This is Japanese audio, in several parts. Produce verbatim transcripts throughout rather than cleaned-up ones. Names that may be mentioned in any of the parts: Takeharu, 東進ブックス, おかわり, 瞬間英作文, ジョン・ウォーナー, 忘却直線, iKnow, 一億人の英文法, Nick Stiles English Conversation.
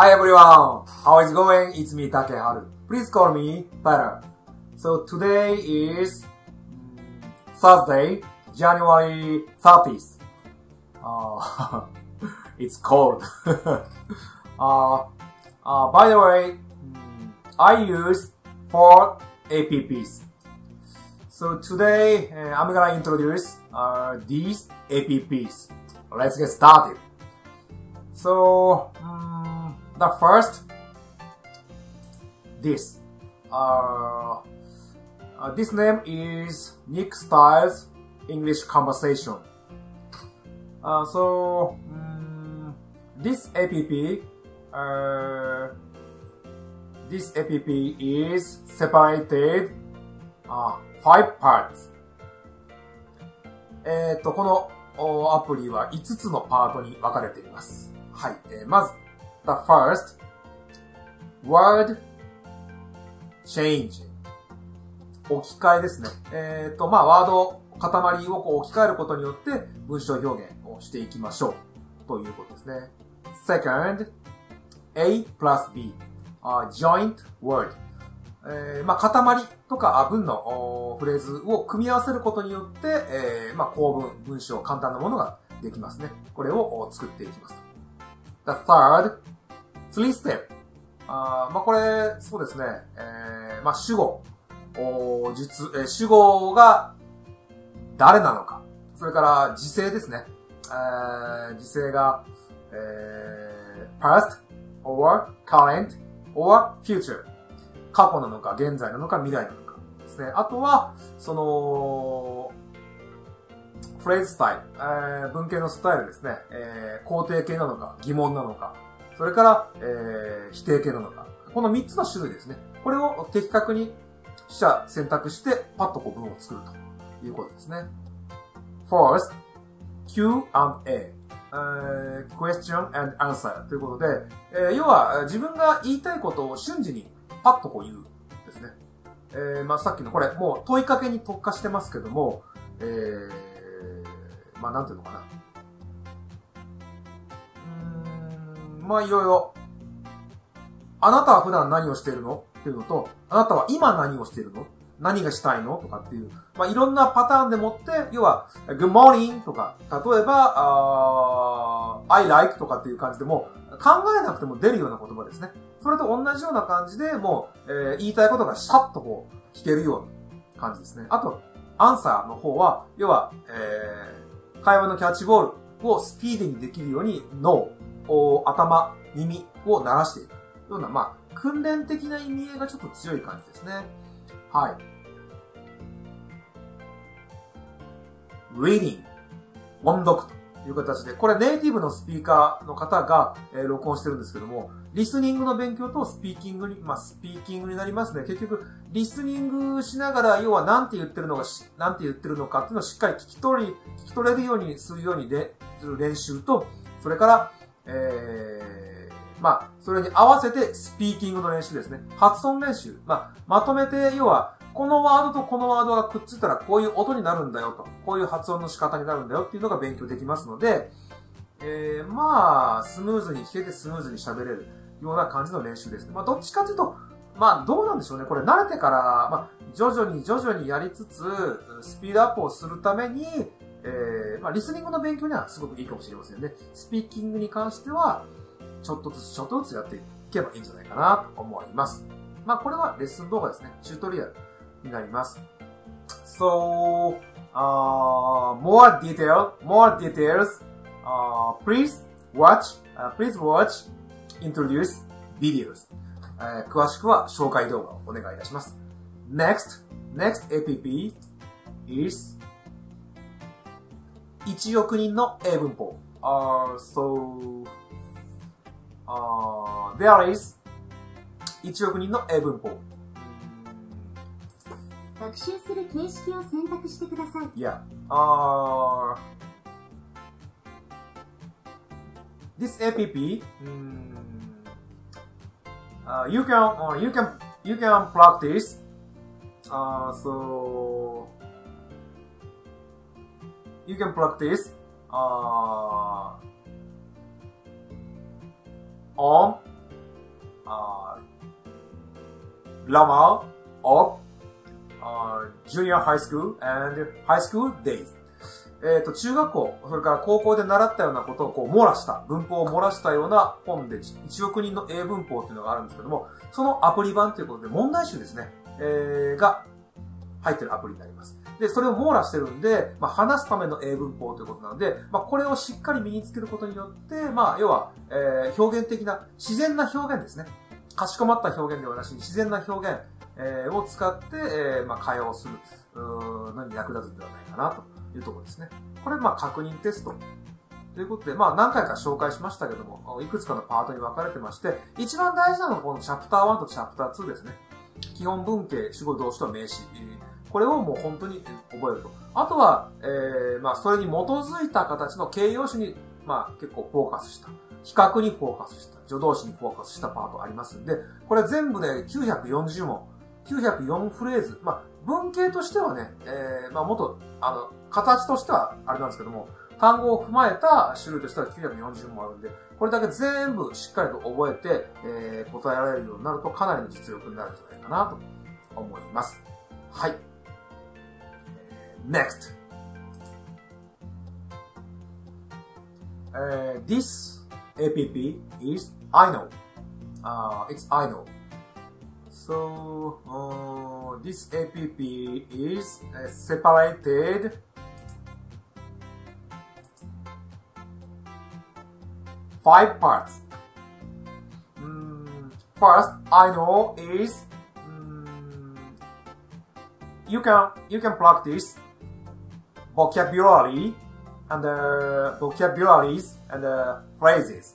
Hi everyone! How is going? It's me, Takeharu. Please call me Better. So today is Thursday, January thirtieth. Uh, it's cold. uh, uh, by the way, I use four apps. So today uh, I'm gonna introduce uh, these apps. Let's get started. So, um, the first, this. Uh, uh, this name is Nick Stiles English Conversation. Uh, so, um, this app, uh, this app is separated uh, five parts. えっと、このアプリは五つのパートに分かれています。はい。えー、まず、the first, word changing. 置き換えですね。えっ、ー、と、まあ、ワード、塊をこう置き換えることによって文章表現をしていきましょう。ということですね。second, A plus B, uh, joint word. えー、まあ、塊とか文のフレーズを組み合わせることによって、えー、まあ、構文、文章、簡単なものができますね。これを作っていきます。The third, three step. あまあ、これ、そうですね。えー、まあ、主語、述、えー、主語が誰なのか。それから、時制ですね。えー、時制が、えー、past, or, current, or, future. 過去なのか、現在なのか、未来なのかですね。あとは、その、フレーズスタイル、えー、文型のスタイルですね、えー。肯定形なのか、疑問なのか、それから、えー、否定形なのか。このみっつの種類ですね。これを的確に取捨選択して、パッとこう文を作るということですね。First, Q and A、えー。Question and Answer ということで、えー、要は自分が言いたいことを瞬時にパッとこう言うですね。えー、まあさっきのこれ、もう問いかけに特化してますけども、えー、まあなんていうのかな。うーん、まあいろいろ、あなたは普段何をしているのっていうのと、あなたは今何をしているの何がしたいのとかっていう、まあいろんなパターンでもって、要は、Good morning とか、例えば、I like とかっていう感じでも、考えなくても出るような言葉ですね。それと同じような感じで、もう、えー、言いたいことがさっとこう、聞けるような感じですね。あと、アンサーの方は、要は、えー、会話のキャッチボールをスピーディーにできるように脳、頭、耳を鳴らしていく。ような、まあ、訓練的な意味合いがちょっと強い感じですね。はい。reading、音読という形で、これネイティブのスピーカーの方が、えー、録音してるんですけども、リスニングの勉強とスピーキングに、まあ、スピーキングになりますね。結局、リスニングしながら、要は何て言ってるのが、何て言ってるのかっていうのをしっかり聞き取り、聞き取れるようにするようにで、する練習と、それから、えー、まあ、それに合わせてスピーキングの練習ですね。発音練習。まあ、まとめて、要は、このワードとこのワードがくっついたらこういう音になるんだよと、こういう発音の仕方になるんだよっていうのが勉強できますので、えー、まあ、スムーズに聞けてスムーズに喋れるような感じの練習ですね。まあ、どっちかというと、まあ、どうなんでしょうね。これ慣れてから、まあ、徐々に徐々にやりつつ、スピードアップをするために、えー、まあ、リスニングの勉強にはすごくいいかもしれませんね。スピーキングに関しては、ちょっとずつちょっとずつやっていけばいいんじゃないかなと思います。まあ、これはレッスン動画ですね。チュートリアルになります。So, uh, more detail, more details. Uh, please watch, uh, please watch, introduce videos. えー、詳しくは紹介動画をお願いいたします。Next, next app is いちおくにんの英文法。Uh, so, uh, there is いちおくにんの英文法。学習する形式を選択してください。Yeah. Uh, this app, um, uh, you can, uh, you can, you can practice. Uh, so you can practice uh, on uh, drama of uh, junior high school and high school days。えっと、中学校、それから高校で習ったようなことをこう、漏らした、文法を漏らしたような本で、いちおくにんの英文法っていうのがあるんですけども、そのアプリ版ということで、問題集ですね、えー、が入ってるアプリになります。で、それを網羅してるんで、まあ、話すための英文法ということなので、まあ、これをしっかり身につけることによって、まあ、要は、えー、表現的な、自然な表現ですね。かしこまった表現ではなしに、自然な表現、えー、を使って、えー、まあ、会話をする、のに役立つんではないかなと。いうところですね。これ、まあ、確認テストということで、まあ、何回か紹介しましたけども、いくつかのパートに分かれてまして、一番大事なのはこのチャプターワンとチャプターツーですね。基本文型、主語、動詞と名詞。これをもう本当に覚えると。あとは、えー、まあ、それに基づいた形の形容詞に、まあ、結構フォーカスした。比較にフォーカスした。助動詞にフォーカスしたパートありますんで、これ全部できゅうひゃくよんじゅうもん、きゅうひゃくよんフレーズ。まあ、文型としてはね、えー、まあ、もっと、あの、形としてはあれなんですけども、単語を踏まえた種類としてはきゅうひゃくよんじゅうもあるんで、これだけ全部しっかりと覚えて、えー、答えられるようになるとかなりの実力になるんじゃないかなと思います。はい。ネクスト、uh, This app is iKnow.、Uh, it's iKnow.So, uh, this app is uh, separated five parts. Mm, first, iKnow is mm, you can you can practice vocabulary and uh, vocabularies and uh, phrases.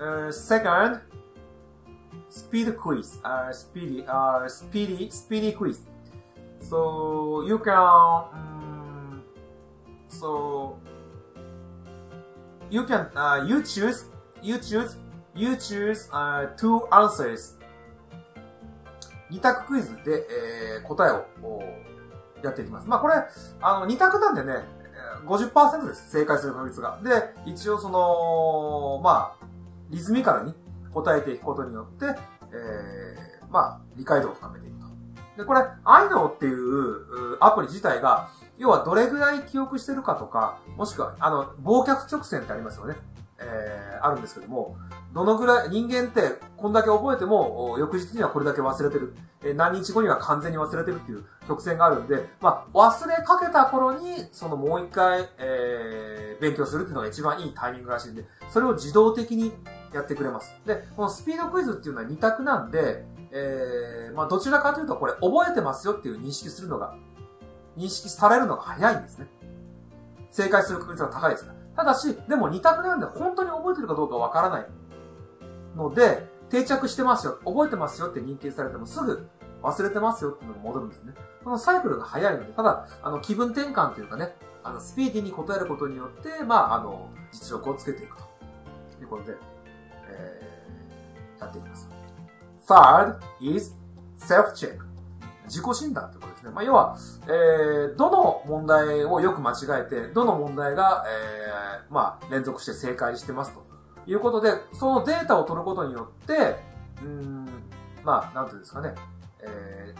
Uh, second.Speed quiz, uh, speedy, uh, speedy, speedy quiz. So you can, um, so you can, uh, you choose, you choose, you choose uh, two answers. 二択クイズで、えー、答えをやっていきます。まあこれあの二択なんでね、ごじゅっパーセント です正解する確率が。で一応そのまあリズミカルに。答えていくことによって、えー、まあ、理解度を深めていくと。で、これ、iKnowっていうアプリ自体が、要はどれぐらい記憶してるかとか、もしくは、あの、忘却直線ってありますよね。えー、あるんですけども、どのぐらい、人間ってこんだけ覚えても、翌日にはこれだけ忘れてる。えー、何日後には完全に忘れてるっていう曲線があるんで、まあ、忘れかけた頃に、そのもう一回、えー、勉強するっていうのが一番いいタイミングらしいんで、それを自動的に、やってくれます。で、このスピードクイズっていうのはに択なんで、えー、まあどちらかというとこれ覚えてますよっていう認識するのが、認識されるのが早いんですね。正解する確率が高いですから。ただし、でもに択なんで本当に覚えてるかどうかわからないので、定着してますよ、覚えてますよって認定されてもすぐ忘れてますよっていうのが戻るんですね。このサイクルが早いので、ただ、あの気分転換というかね、あのスピーディーに答えることによって、まああの、実力をつけていくということで、やっていきます。Third is self-check。自己診断ということですね。まあ、要は、えー、どの問題をよく間違えて、どの問題が、えー、まあ、連続して正解してますということで、そのデータを取ることによって、うーん、まあ、なんていうんですかね、え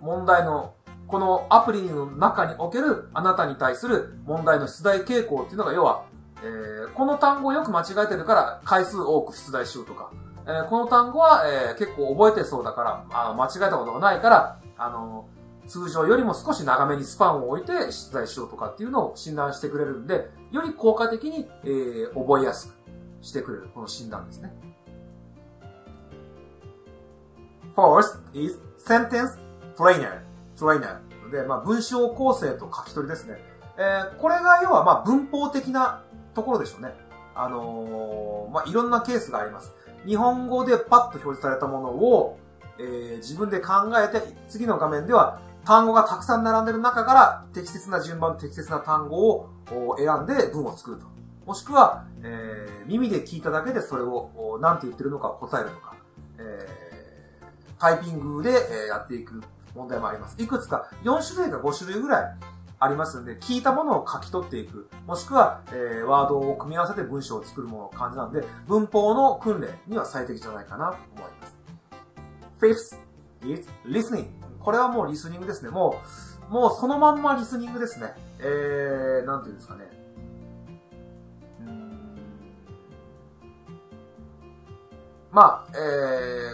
ー、問題の、このアプリの中におけるあなたに対する問題の出題傾向っていうのが、要は、えー、この単語をよく間違えてるから回数多く出題しようとか、えー、この単語は、えー、結構覚えてそうだから、あの間違えたことがないから、あのー、通常よりも少し長めにスパンを置いて出題しようとかっていうのを診断してくれるんで、より効果的に、えー、覚えやすくしてくれる、この診断ですね。First is sentence trainer. trainer. で、まあ、文章構成と書き取りですね。えー、これが要は、まあ、文法的なところでしょうね。あのー、まあ、いろんなケースがあります。日本語でパッと表示されたものを、えー、自分で考えて、次の画面では単語がたくさん並んでる中から適切な順番、適切な単語を選んで文を作ると。もしくは、えー、耳で聞いただけでそれを何て言ってるのかを答えるとか、えー、タイピングでやっていく問題もあります。いくつか、よん種類かご種類ぐらい、ありますんで、聞いたものを書き取っていく、もしくは、えー、ワードを組み合わせて文章を作るものの感じなんで、文法の訓練には最適じゃないかなと思います。フィフス is listening。これはもうリスニングですね。もう、もうそのまんまリスニングですね。えー、なんていうんですかね。まあ、え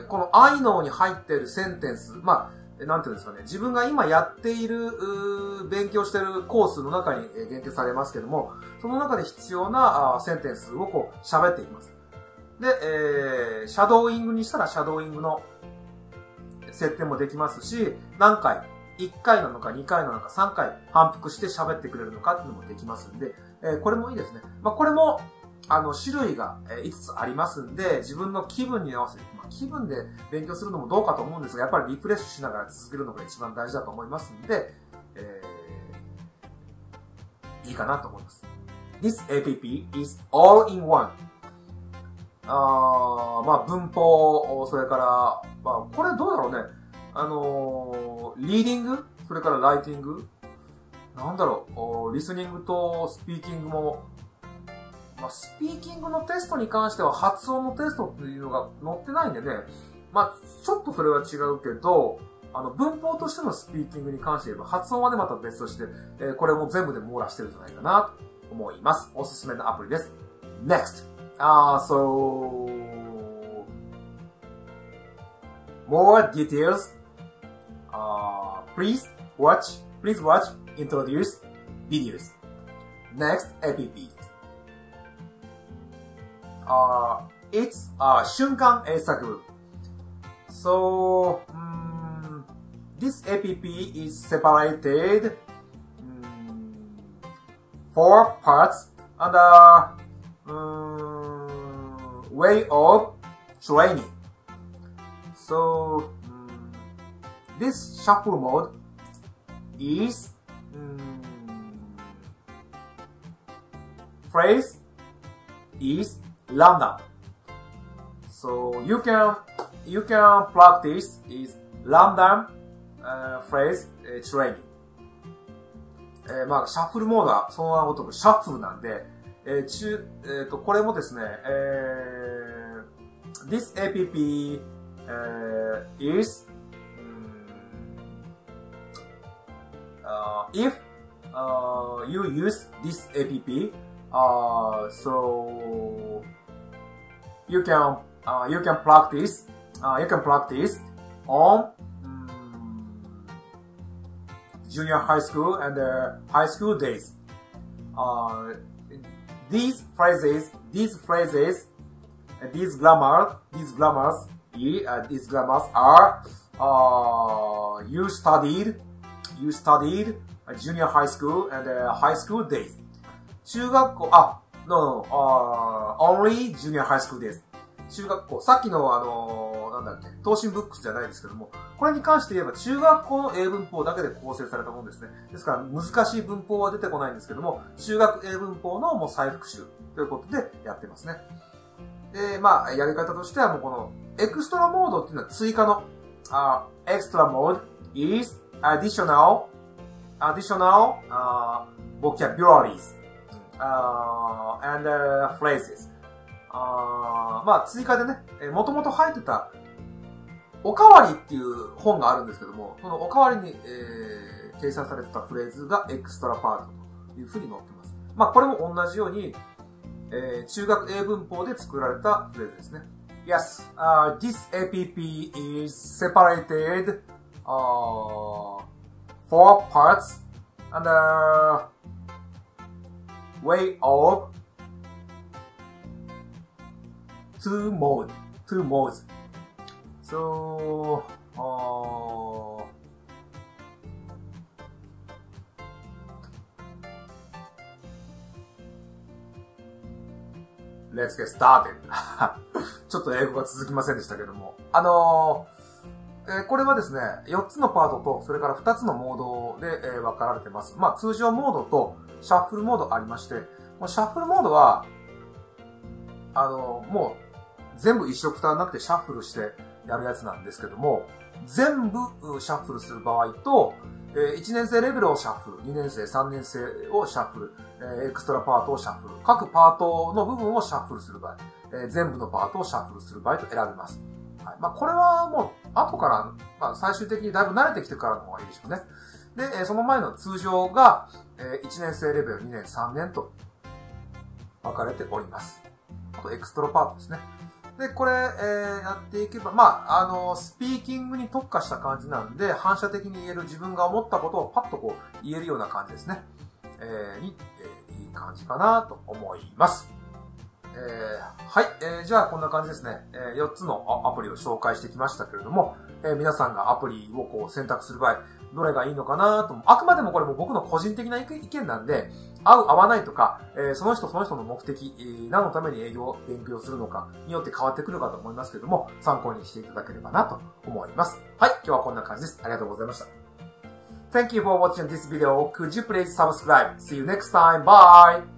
ー、この iKnow に入っているセンテンス、まあ、なんていうんですかね、自分が今やっている、勉強しているコースの中に限定されますけども、その中で必要なセンテンスをこう喋っていきます。で、えー、シャドーイングにしたらシャドーイングの設定もできますし、何回、いっかいなのかにかいなのかさんかい反復して喋ってくれるのかっていうのもできますんで、えー、これもいいですね。まあ、これも、あの、種類がいつつありますんで、自分の気分に合わせて、まあ、気分で勉強するのもどうかと思うんですが、やっぱりリフレッシュしながら続けるのが一番大事だと思いますんで、えー、いいかなと思います。This app is all in one. あー、まあ、文法、それから、まあ、これどうだろうね。あのー、リーディング、それからライティング、なんだろう、リスニングとスピーキングも、まあ、スピーキングのテストに関しては発音のテストというのが載ってないんでね、まあ、ちょっとそれは違うけど、あの、文法としてのスピーキングに関して言えば発音はね、また別として、えー、これも全部で網羅してるんじゃないかなと思います。おすすめのアプリです。ネクスト! あー、so... more details. Uh, please watch, please watch, introduce videos. Next app.Uh, it's a 瞬間英作文 So, um, this app is separated um, four parts and a um, way of training. So, um, this shuffle mode is um, phrase is random. So you can you can practice is random、uh, phrase、uh, training、えー、まあシャッフルモードはその名のごとくシャッフルなんで、えー中えー、とこれもですね、えー、This app、uh, is、uh, if、uh, you use this app、uh, so You can,、uh, you can practice,、uh, you can practice on、um, junior high school and、uh, high school days.、Uh, these phrases, these phrases, these grammars, these grammars, yeah, these grammars are、uh, you studied, you studied junior high school and、uh, high school days. 中学校、あ、No, no, uh, only junior high school です。中学校。さっきのあのー、なんだっけ、東進ブックスじゃないですけども、これに関して言えば中学校の英文法だけで構成されたものですね。ですから難しい文法は出てこないんですけども、中学英文法のもう再復習ということでやってますね。で、まあ、やり方としてはもうこのエクストラモードっていうのは追加の、uh, extra mode is additional, additional, uh, vocabularies.Uh, and uh, phrases、uh, まあ追加でね、もともと入ってたおかわりっていう本があるんですけども、このおかわりに、えー、掲載されてたフレーズがエクストラパートというふうに載ってます。まあこれも同じように、えー、中学英文法で作られたフレーズですね。Yes,、uh, this app is separated、uh, four parts and、uh,way of two mode, two modes. So, uh, let's get started. ちょっと英語が続きませんでしたけども。あのーえー、これはですね、よっつのパートと、それからふたつのモードで、えー、分かられてます。まあ、通常モードと、シャッフルモードありまして、シャッフルモードは、あの、もう全部一色たなくてシャッフルしてやるやつなんですけども、全部シャッフルする場合と、ええー、いちねん生レベルをシャッフル、にねん生、さんねん生をシャッフル、えー、エクストラパートをシャッフル、各パートの部分をシャッフルする場合、えー、全部のパートをシャッフルする場合と選びます。はい、まあ、これはもう、後から、まあ、最終的にだいぶ慣れてきてからの方がいいでしょうね。で、えー、その前の通常が、えー、いちねん生レベル、にねん、さんねんと分かれております。あと、エクストラパートですね。で、これ、えー、やっていけば、まあ、あのー、スピーキングに特化した感じなんで、反射的に言える自分が思ったことをパッとこう、言えるような感じですね。えー、に、えー、いい感じかなと思います。えー、はい、えー。じゃあ、こんな感じですね。えー、よっつのアプリを紹介してきましたけれども、えー、皆さんがアプリをこう、選択する場合、どれがいいのかなと、あくまでもこれも僕の個人的な意見なんで、合う合わないとか、えー、その人その人の目的、えー、何のために営業を勉強するのかによって変わってくるかと思いますけれども、参考にしていただければなと思います。はい、今日はこんな感じです。ありがとうございました。Thank you for watching this video. Could you please subscribe? See you next time. Bye!